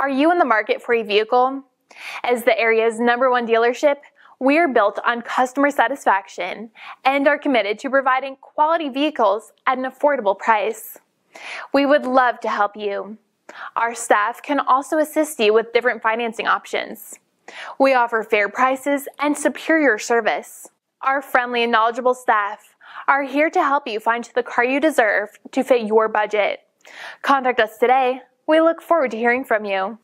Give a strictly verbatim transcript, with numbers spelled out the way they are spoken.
Are you in the market for a vehicle? As the area's number one dealership, we're built on customer satisfaction and are committed to providing quality vehicles at an affordable price. We would love to help you. Our staff can also assist you with different financing options. We offer fair prices and superior service. Our friendly and knowledgeable staff are here to help you find the car you deserve to fit your budget. Contact us today. We look forward to hearing from you.